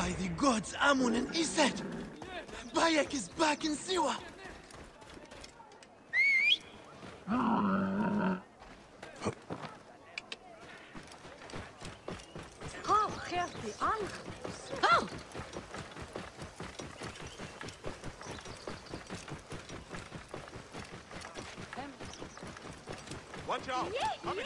By the gods Amun and Iset! Bayek is back in Siwa! Watch out! Coming!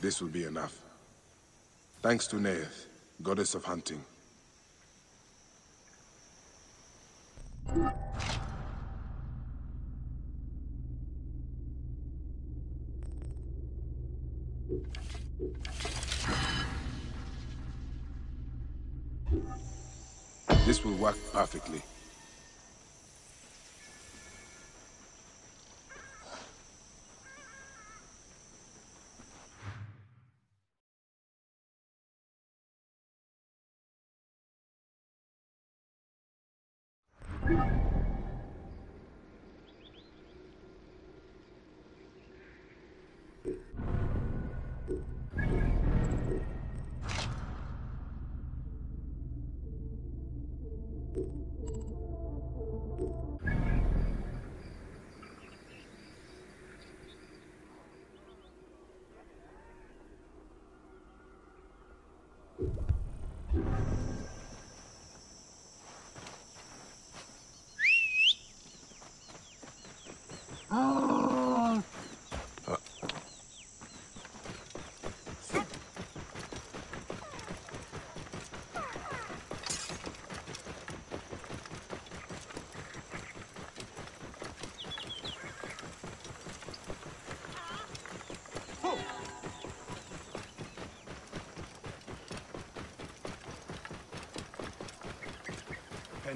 This will be enough. Thanks to Neith, goddess of hunting. This will work perfectly.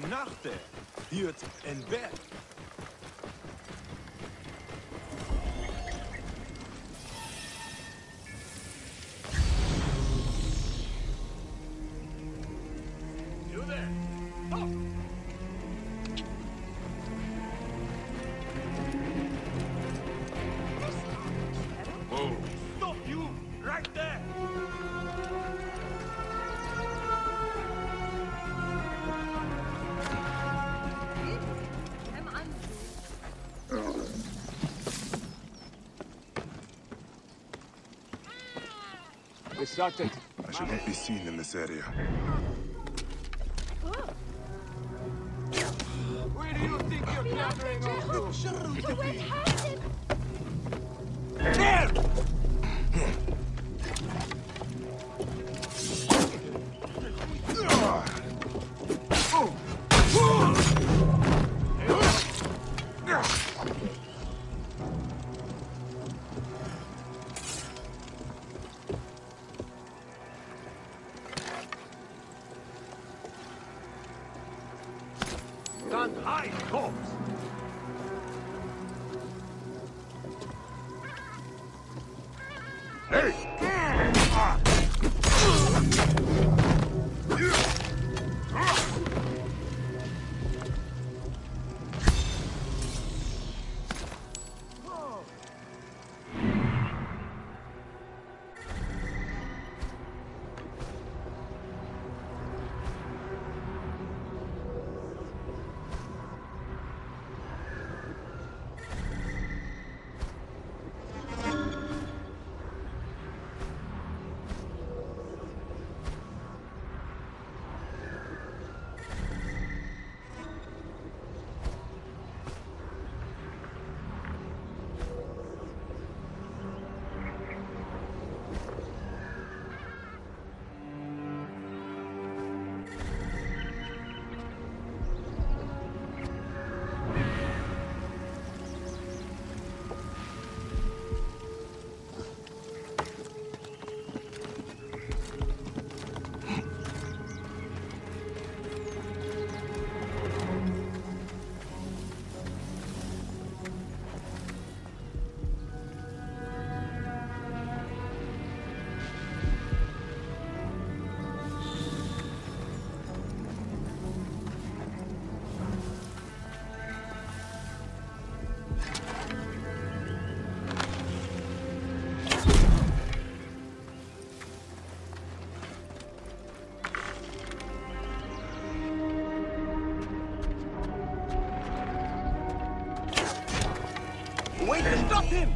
Nachte wird in Bett. I should not be seen in this area. Where do you think you're gathering all There! him!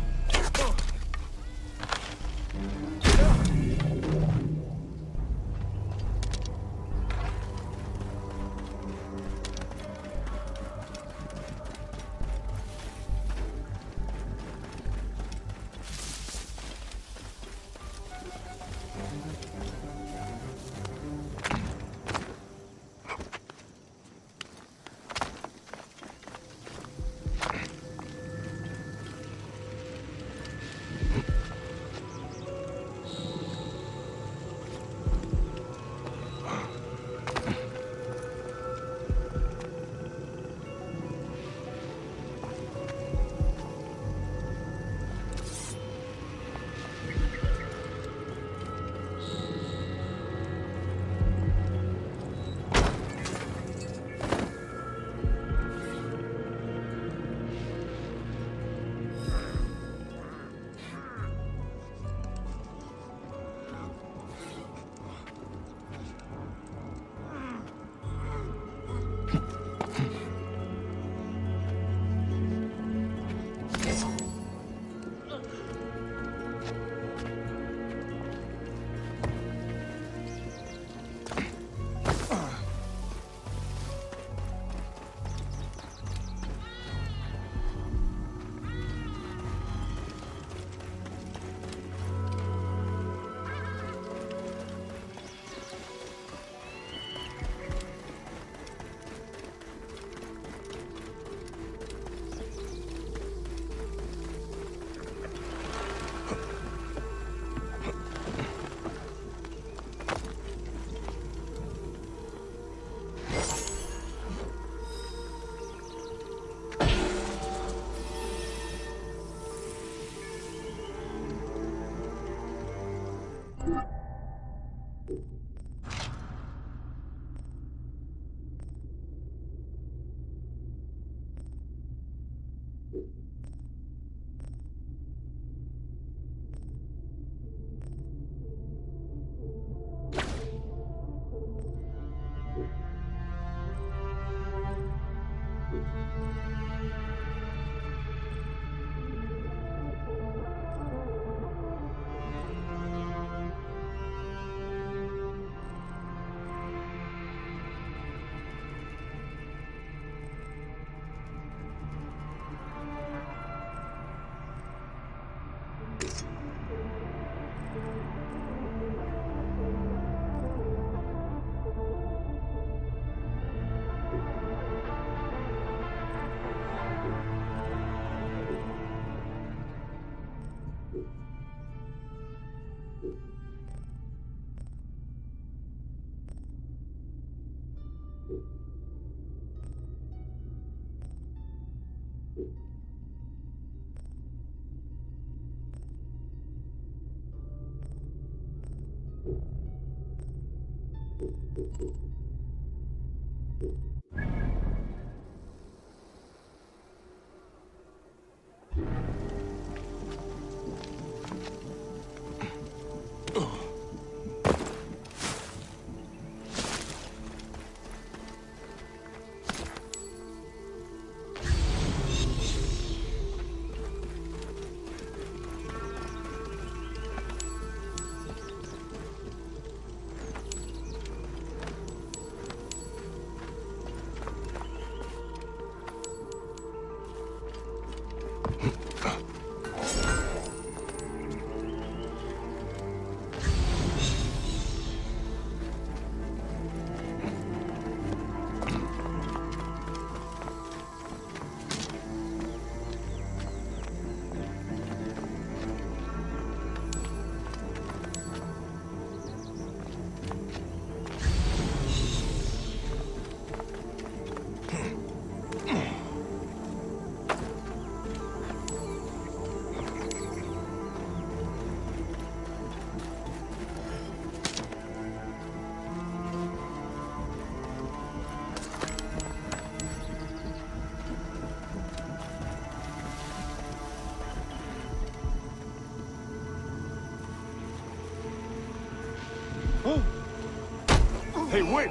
Hey, wait!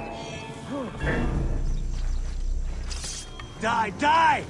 Die! Die!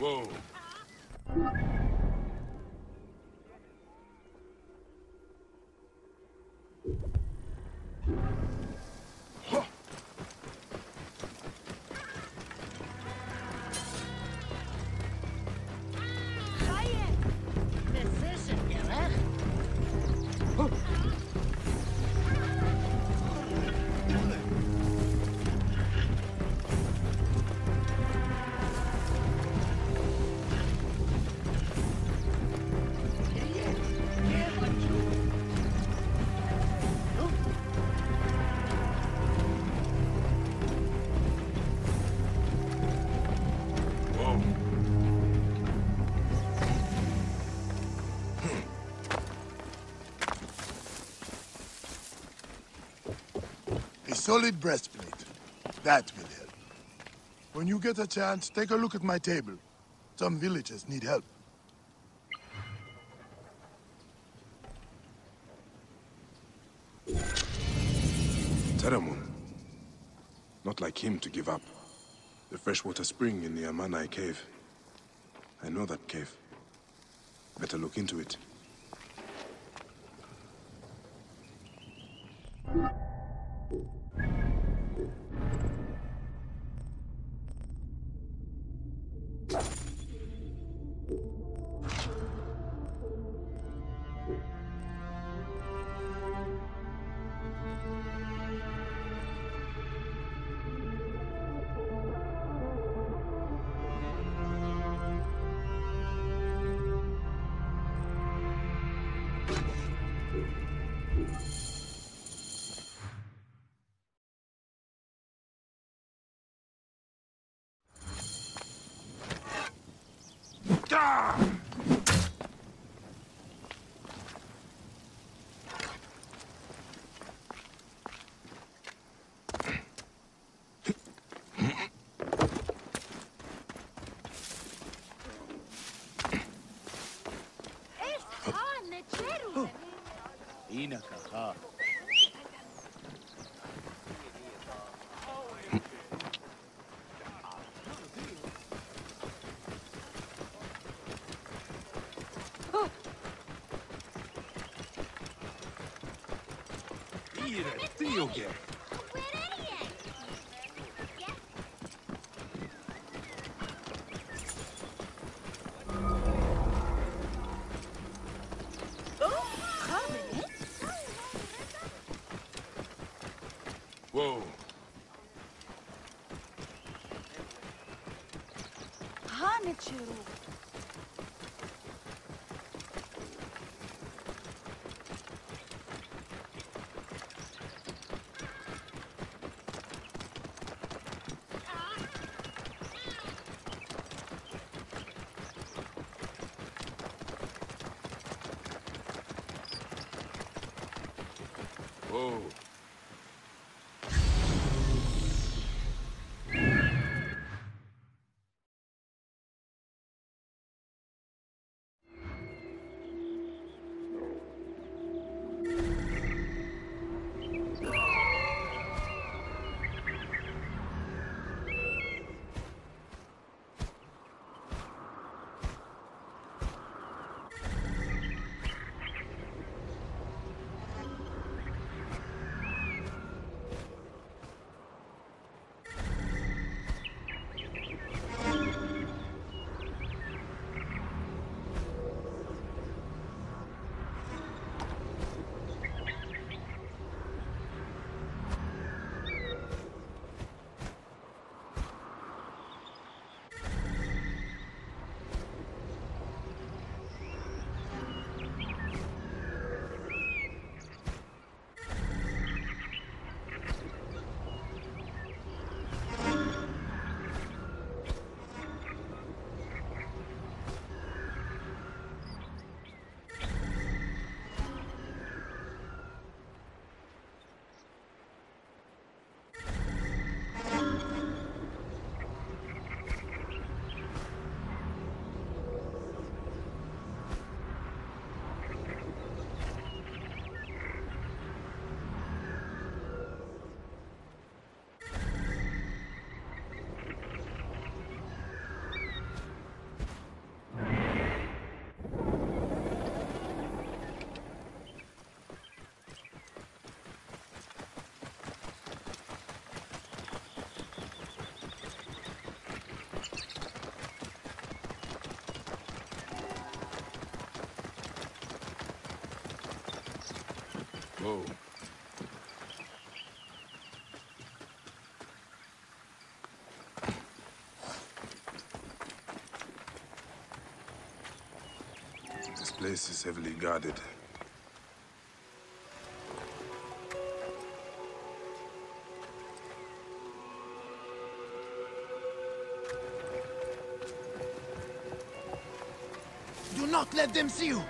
Whoa. Solid breastplate. That will help. When you get a chance, take a look at my table. Some villagers need help. Teramon. Not like him to give up. The freshwater spring in the Amanai cave. I know that cave. Better look into it. Issa! Get. Whoa. Hanichu. Whoa. This place is heavily guarded. Do not let them see you!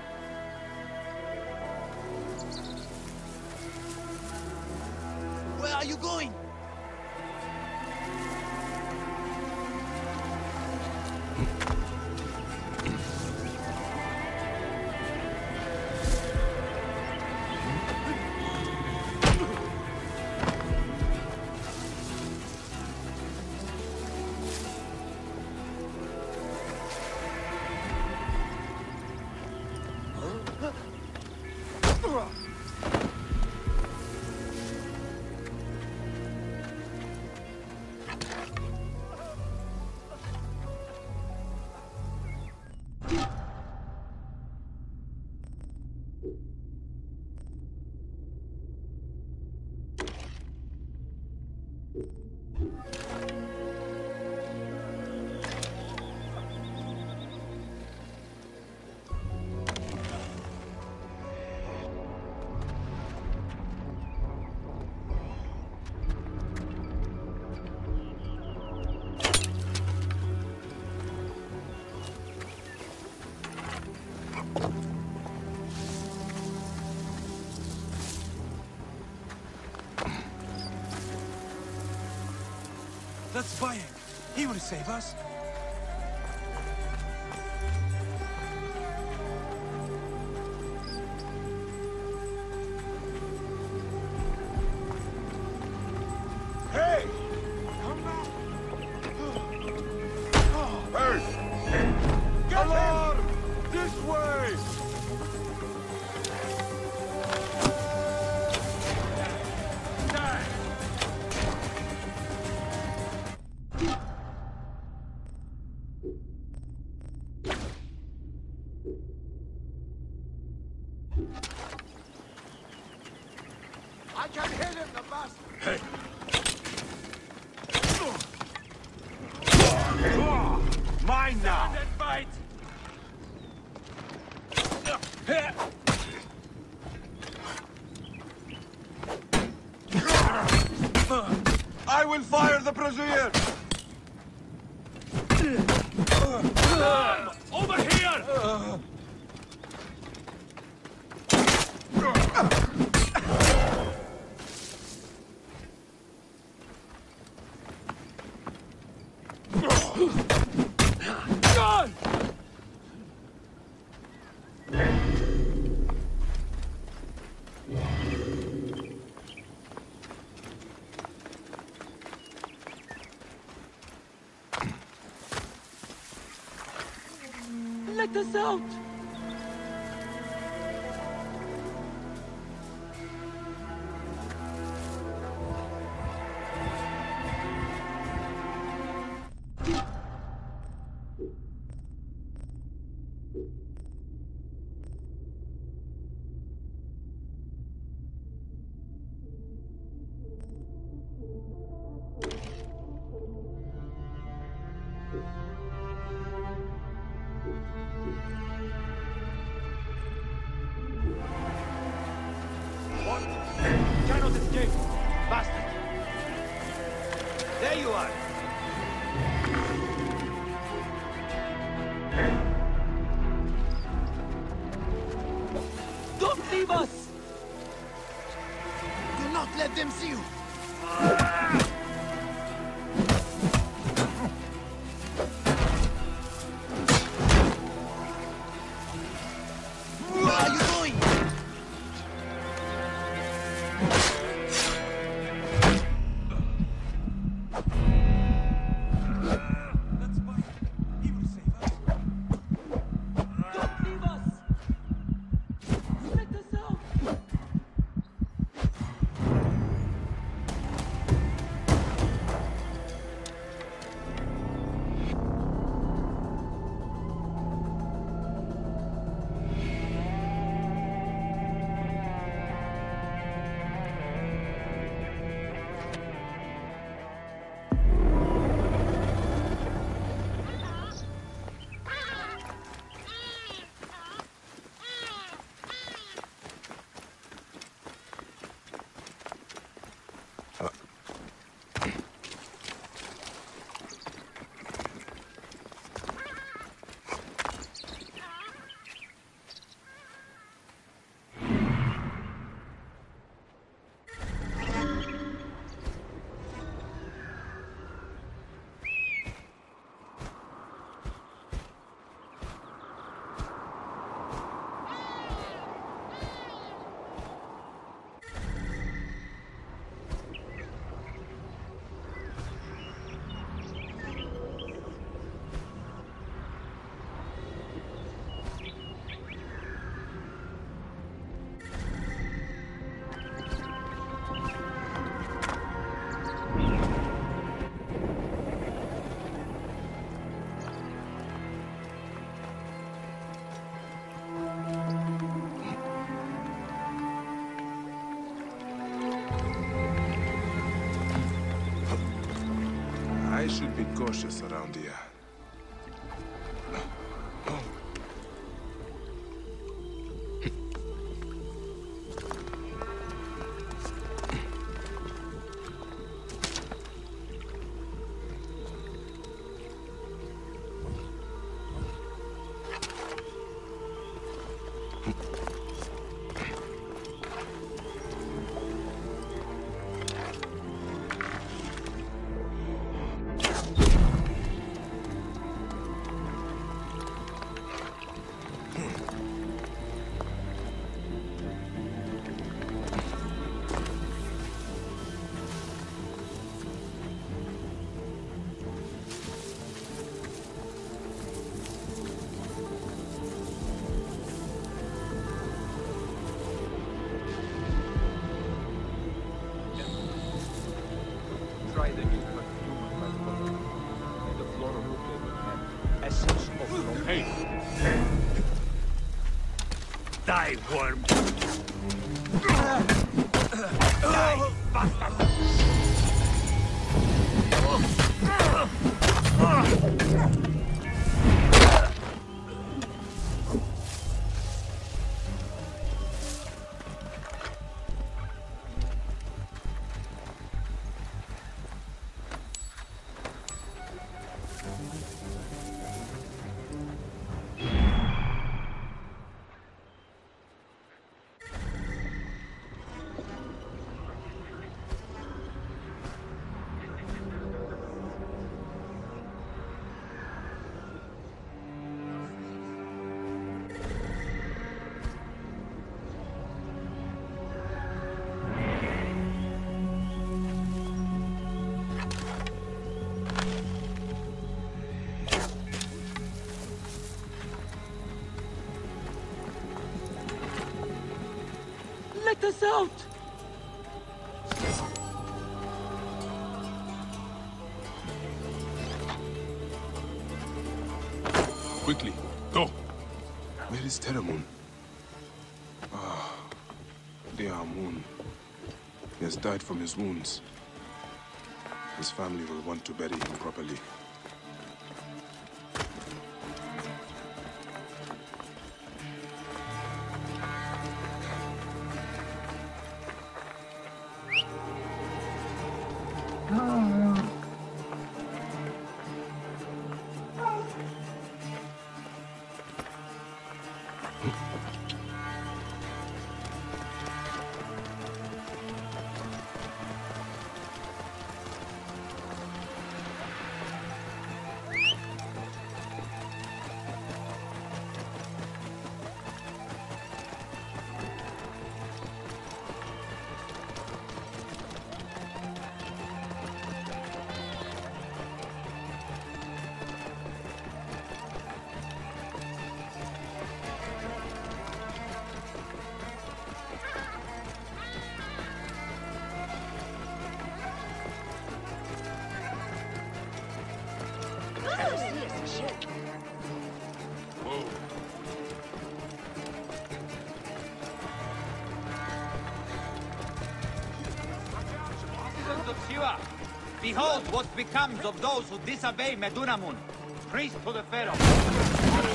That's Bayek. He would have saved us. Let us out! Should be cautious around here. Die, worm! Die, bastard! Let us out! Quickly, go! Where is Teramon? Ah, dear Amun. He has died from his wounds. His family will want to bury him properly. Siwa, behold what becomes of those who disobey Medunamun, priest to the Pharaoh. What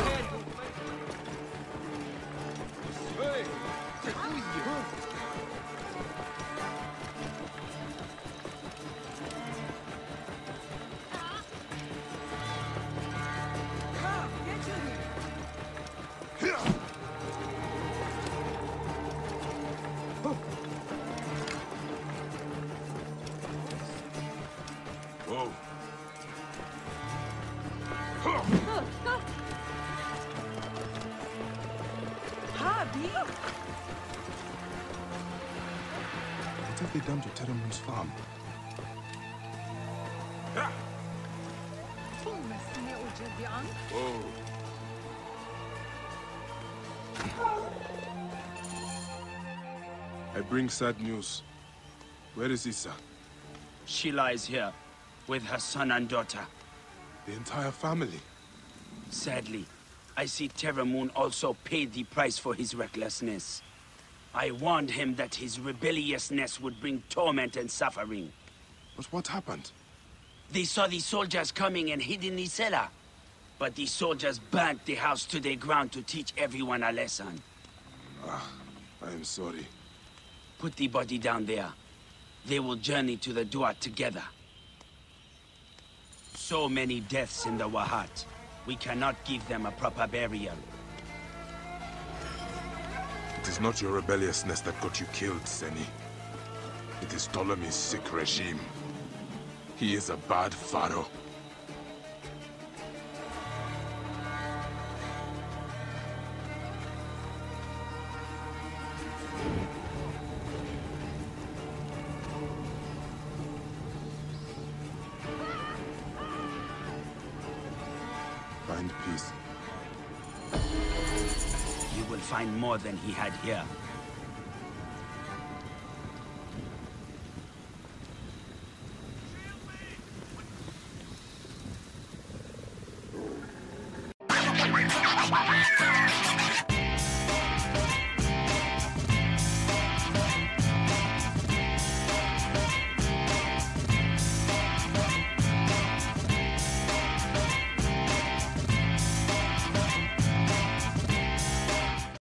have they done to Terramoon's farm? Whoa. I bring sad news. Where is Issa? She lies here, with her son and daughter. The entire family? Sadly, I see Terramoon also paid the price for his recklessness. I warned him that his rebelliousness would bring torment and suffering. But what happened? They saw the soldiers coming and hid in the cellar. But the soldiers burnt the house to the ground to teach everyone a lesson. Ah, I am sorry. Put the body down there. They will journey to the Duat together. So many deaths in the Wahat. We cannot give them a proper burial. It is not your rebelliousness that got you killed, Seni. It is Ptolemy's sick regime. He is a bad pharaoh. Find peace. He will find more than he had here.